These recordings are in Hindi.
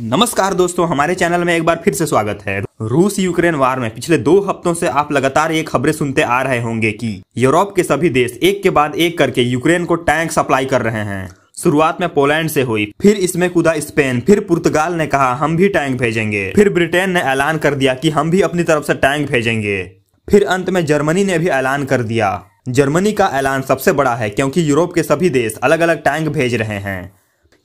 नमस्कार दोस्तों, हमारे चैनल में एक बार फिर से स्वागत है। रूस यूक्रेन वार में पिछले 2 हफ्तों से आप लगातार ये खबरें सुनते आ रहे होंगे कि यूरोप के सभी देश एक के बाद एक करके यूक्रेन को टैंक सप्लाई कर रहे हैं। शुरुआत में पोलैंड से हुई, फिर इसमें कूदा स्पेन, फिर पुर्तगाल ने कहा हम भी टैंक भेजेंगे, फिर ब्रिटेन ने ऐलान कर दिया कि हम भी अपनी तरफ से टैंक भेजेंगे, फिर अंत में जर्मनी ने भी ऐलान कर दिया। जर्मनी का ऐलान सबसे बड़ा है क्योंकि यूरोप के सभी देश अलग अलग टैंक भेज रहे हैं।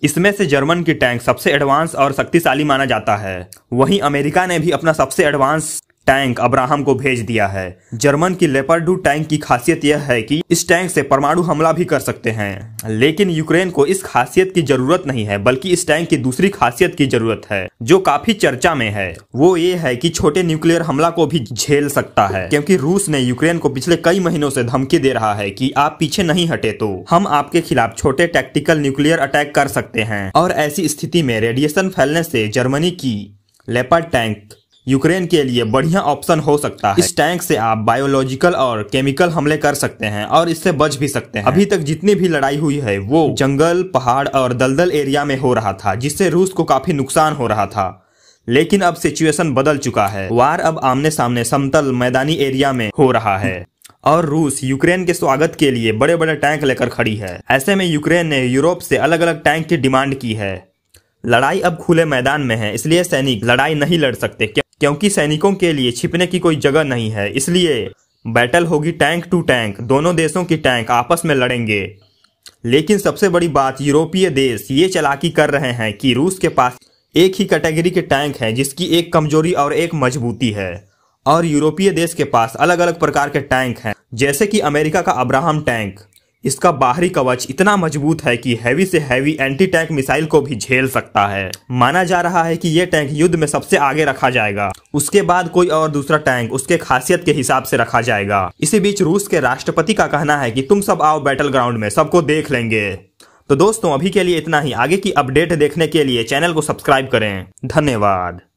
इसमें से जर्मन की टैंक सबसे एडवांस और शक्तिशाली माना जाता है। वहीं अमेरिका ने भी अपना सबसे एडवांस टैंक अब्राहम को भेज दिया है। जर्मन की लेपार्डू टैंक की खासियत यह है कि इस टैंक से परमाणु हमला भी कर सकते हैं, लेकिन यूक्रेन को इस खासियत की जरूरत नहीं है, बल्कि इस टैंक की दूसरी खासियत की जरूरत है जो काफी चर्चा में है। वो ये है कि छोटे न्यूक्लियर हमला को भी झेल सकता है, क्योंकि रूस ने यूक्रेन को पिछले कई महीनों से धमकी दे रहा है कि आप पीछे नहीं हटे तो हम आपके खिलाफ छोटे टैक्टिकल न्यूक्लियर अटैक कर सकते हैं। और ऐसी स्थिति में रेडिएशन फैलने से जर्मनी की लेपार्ड टैंक यूक्रेन के लिए बढ़िया ऑप्शन हो सकता है। इस टैंक से आप बायोलॉजिकल और केमिकल हमले कर सकते हैं और इससे बच भी सकते हैं। अभी तक जितनी भी लड़ाई हुई है वो जंगल, पहाड़ और दलदल एरिया में हो रहा था, जिससे रूस को काफी नुकसान हो रहा था, लेकिन अब सिचुएशन बदल चुका है। वार अब आमने सामने समतल मैदानी एरिया में हो रहा है और रूस यूक्रेन के स्वागत के लिए बड़े बड़े टैंक लेकर खड़ी है। ऐसे में यूक्रेन ने यूरोप से अलग अलग टैंक की डिमांड की है। लड़ाई अब खुले मैदान में है, इसलिए सैनिक लड़ाई नहीं लड़ सकते, क्योंकि सैनिकों के लिए छिपने की कोई जगह नहीं है। इसलिए बैटल होगी टैंक टू टैंक, दोनों देशों की टैंक आपस में लड़ेंगे। लेकिन सबसे बड़ी बात, यूरोपीय देश ये चालाकी कर रहे हैं कि रूस के पास एक ही कैटेगरी के टैंक हैं, जिसकी एक कमजोरी और एक मजबूती है, और यूरोपीय देश के पास अलग अलग प्रकार के टैंक हैं। जैसे कि अमेरिका का अब्राहम टैंक, इसका बाहरी कवच इतना मजबूत है कि हैवी से हैवी एंटी टैंक मिसाइल को भी झेल सकता है। माना जा रहा है कि यह टैंक युद्ध में सबसे आगे रखा जाएगा, उसके बाद कोई और दूसरा टैंक उसके खासियत के हिसाब से रखा जाएगा। इसी बीच रूस के राष्ट्रपति का कहना है कि तुम सब आओ बैटल ग्राउंड में, सबको देख लेंगे। तो दोस्तों, अभी के लिए इतना ही। आगे की अपडेट देखने के लिए चैनल को सब्सक्राइब करें। धन्यवाद।